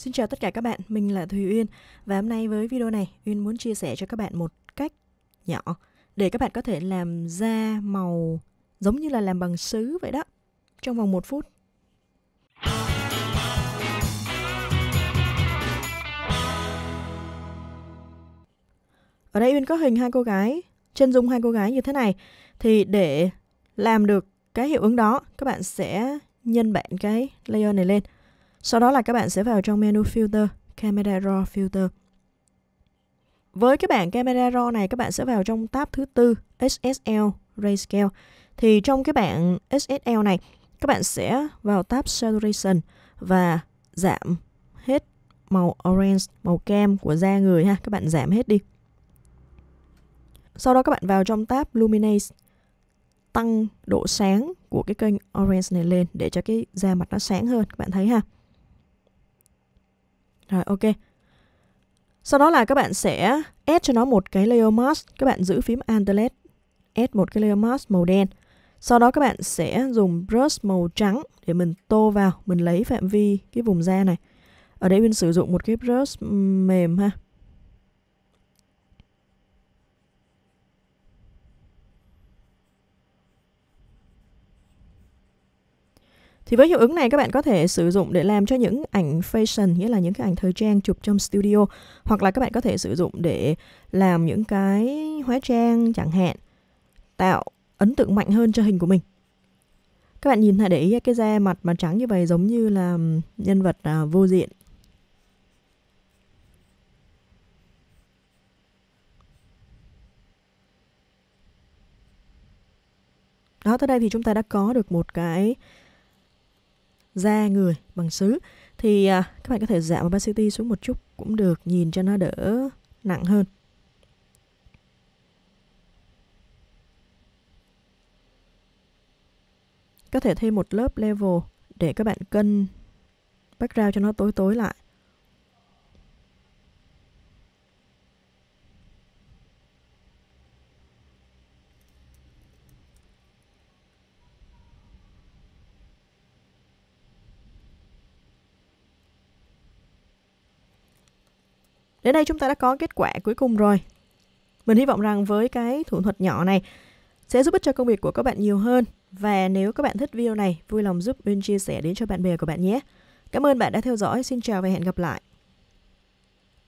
Xin chào tất cả các bạn, mình là Thùy Uyên. Và hôm nay với video này, Uyên muốn chia sẻ cho các bạn một cách nhỏ để các bạn có thể làm da màu giống như là làm bằng sứ vậy đó, trong vòng 1 phút. Ở đây Uyên có hình hai cô gái, chân dung hai cô gái như thế này. Thì để làm được cái hiệu ứng đó, các bạn sẽ nhân bản cái layer này lên. Sau đó là các bạn sẽ vào trong menu Filter, Camera Raw Filter. Với cái bảng Camera Raw này, các bạn sẽ vào trong tab thứ 4, HSL, Ray Scale. Thì trong cái bảng HSL này, các bạn sẽ vào tab Saturation và giảm hết màu orange, màu cam của da người ha. Các bạn giảm hết đi. Sau đó các bạn vào trong tab Luminance, tăng độ sáng của cái kênh orange này lên để cho cái da mặt nó sáng hơn, các bạn thấy ha. Rồi, ok. Sau đó là các bạn sẽ add cho nó một cái layer mask, các bạn giữ phím Alt Delete, add một cái layer mask màu đen. Sau đó các bạn sẽ dùng brush màu trắng để mình tô vào, mình lấy phạm vi cái vùng da này. Ở đây mình sử dụng một cái brush mềm ha. Thì với hiệu ứng này các bạn có thể sử dụng để làm cho những ảnh fashion, nghĩa là những cái ảnh thời trang chụp trong studio. Hoặc là các bạn có thể sử dụng để làm những cái hóa trang chẳng hạn, tạo ấn tượng mạnh hơn cho hình của mình. Các bạn nhìn thấy để ý cái da mặt mà trắng như vậy giống như là nhân vật vô diện. Đó, tới đây thì chúng ta đã có được một cái da người bằng sứ. Thì các bạn có thể giảm opacity xuống một chút cũng được, nhìn cho nó đỡ nặng hơn. Có thể thêm một lớp level để các bạn cân background cho nó tối tối lại. Đến đây chúng ta đã có kết quả cuối cùng rồi. Mình hy vọng rằng với cái thủ thuật nhỏ này sẽ giúp ích cho công việc của các bạn nhiều hơn. Và nếu các bạn thích video này, vui lòng giúp Uyên chia sẻ đến cho bạn bè của bạn nhé. Cảm ơn bạn đã theo dõi. Xin chào và hẹn gặp lại.